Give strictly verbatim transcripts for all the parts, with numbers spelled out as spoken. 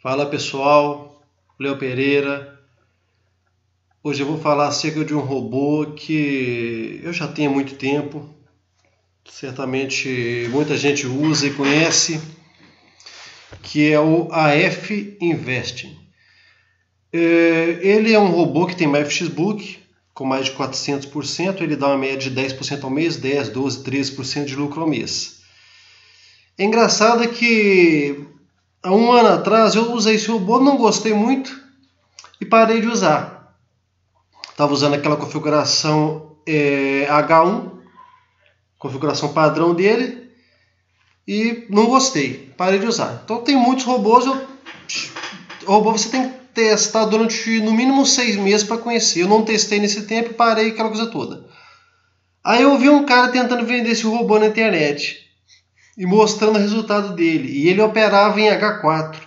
Fala pessoal, Leo Pereira. Hoje eu vou falar acerca de um robô que eu já tenho há muito tempo. Certamente muita gente usa e conhece, que é o A F Investing. Ele é um robô que tem MyFxbook com mais de quatrocentos por cento, ele dá uma média de dez por cento ao mês, dez, doze, treze por cento de lucro ao mês. É engraçado que há um ano atrás eu usei esse robô, não gostei muito e parei de usar. Estava usando aquela configuração é, H um, configuração padrão dele, e não gostei, parei de usar. Então tem muitos robôs, eu, robô você tem que testar durante no mínimo seis meses para conhecer. Eu não testei nesse tempo e parei aquela coisa toda. Aí eu vi um cara tentando vender esse robô na internet e mostrando o resultado dele, e ele operava em H quatro.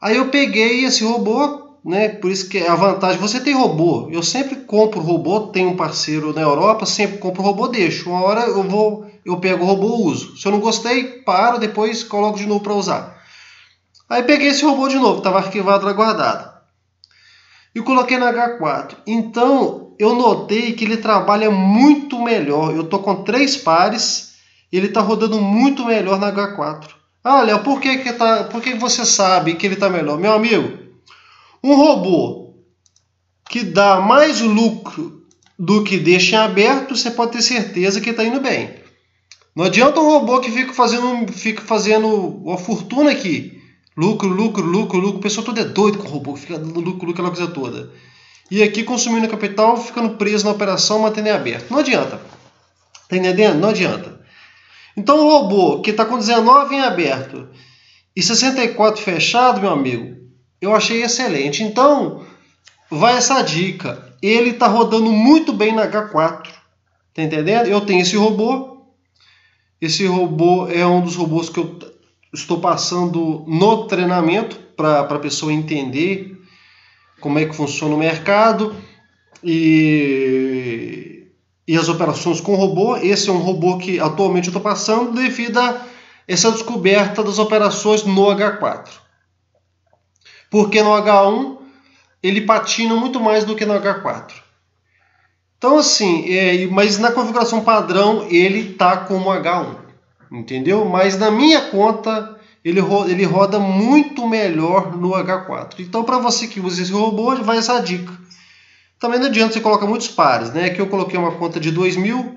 Aí eu peguei esse robô, né? Por isso que a vantagem, você tem robô, eu sempre compro robô, tenho um parceiro na Europa, sempre compro robô, deixo, uma hora eu vou, eu pego o robô, uso, se eu não gostei, paro, depois coloco de novo para usar. Aí peguei esse robô de novo, estava arquivado lá guardado, e coloquei na H quatro, então eu notei que ele trabalha muito melhor, eu estou com três pares, ele está rodando muito melhor na H quatro. Ah, Léo, por que, que, tá, por que você sabe que ele está melhor? Meu amigo, um robô que dá mais lucro do que deixa em aberto, você pode ter certeza que está indo bem. Não adianta um robô que fica fazendo, fica fazendo uma fortuna aqui. Lucro, lucro, lucro, lucro. O pessoal todo é doido com o robô, fica dando lucro, lucro, aquela coisa toda. E aqui consumindo capital, ficando preso na operação, mantendo em aberto. Não adianta. Está entendendo? Não adianta. Então o robô que está com dezenove em aberto e sessenta e quatro fechado, meu amigo, eu achei excelente. Então vai essa dica, ele está rodando muito bem na H quatro, tá entendendo? Eu tenho esse robô, esse robô é um dos robôs que eu estou passando no treinamento para a pessoa entender como é que funciona o mercado e... e as operações com robô. Esse é um robô que atualmente eu estou passando devido a essa descoberta das operações no H quatro. Porque no H um ele patina muito mais do que no H quatro. Então assim, é, mas na configuração padrão ele está como H um, entendeu? Mas na minha conta ele, ro ele roda muito melhor no H quatro. Então para você que usa esse robô, vai essa dica. Também não adianta você colocar muitos pares, né? Aqui eu coloquei uma conta de dois mil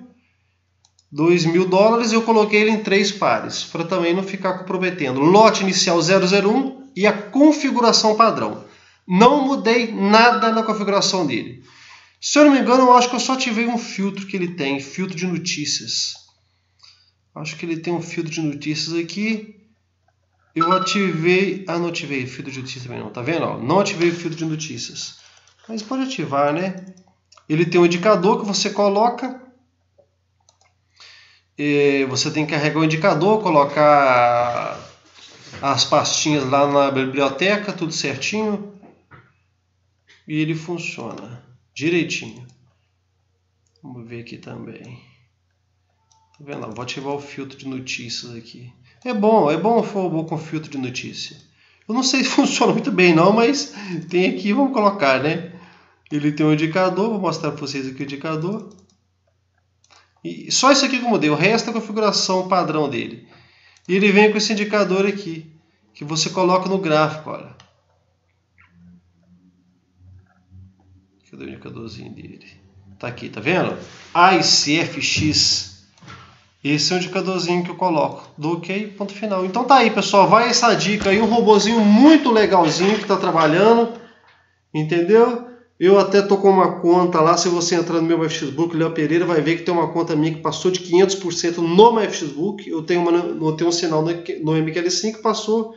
dólares e eu coloquei ele em três pares, para também não ficar comprometendo. Lote inicial zero zero um e a configuração padrão. Não mudei nada na configuração dele. Se eu não me engano, eu acho que eu só ativei um filtro que ele tem, filtro de notícias. Acho que ele tem um filtro de notícias aqui. Eu ativei... Ah, não ativei o filtro de notícias também não, tá vendo? Ó, não ativei o filtro de notícias. Mas pode ativar, né? Ele tem um indicador que você coloca. E você tem que carregar o indicador, colocar as pastinhas lá na biblioteca, tudo certinho. E ele funciona direitinho. Vamos ver aqui também. Tá vendo? Vou ativar o filtro de notícias aqui. É bom, é bom for bom com filtro de notícia. Eu não sei se funciona muito bem não, mas tem aqui, vamos colocar, né? Ele tem um indicador, vou mostrar para vocês aqui o indicador. E só isso aqui que eu mudei, o resto é a configuração padrão dele. E ele vem com esse indicador aqui, que você coloca no gráfico, olha. Cadê o indicadorzinho dele? Tá aqui, tá vendo? I C F X. Esse é o indicadorzinho que eu coloco. Do ok, ponto final. Então tá aí, pessoal. Vai essa dica aí. Um robozinho muito legalzinho que tá trabalhando. Entendeu? Eu até tô com uma conta lá. Se você entrar no meu MyFxbook, Léo Pereira, vai ver que tem uma conta minha que passou de quinhentos por cento no MyFxbook. Eu tenho, uma, eu tenho um sinal no, no M Q L cinco que passou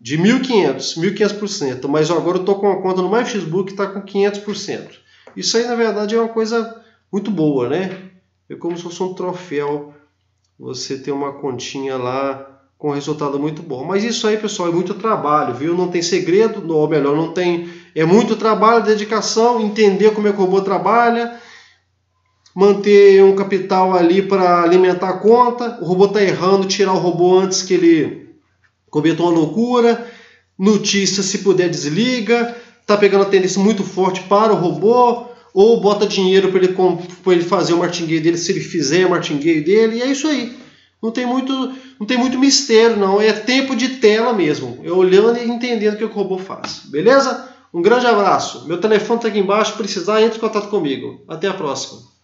de mil e quinhentos por cento. Mas agora eu tô com uma conta no MyFxbook que tá com quinhentos por cento. Isso aí, na verdade, é uma coisa muito boa, né? É como se fosse um troféu. Você tem uma continha lá com resultado muito bom. Mas isso aí, pessoal, é muito trabalho, viu? Não tem segredo, ou melhor, não tem... É muito trabalho, dedicação, entender como é que o robô trabalha, manter um capital ali para alimentar a conta. O robô está errando, tirar o robô antes que ele cometa uma loucura. notícia, se puder desliga, tá pegando a tendência muito forte para o robô, ou bota dinheiro para ele, pra ele fazer o martingale dele, se ele fizer o martingale dele, e é isso aí. Não tem muito, não tem muito mistério não, é tempo de tela mesmo, é olhando e entendendo o que o robô faz, beleza? Um grande abraço, meu telefone está aqui embaixo, se precisar entre em contato comigo, até a próxima.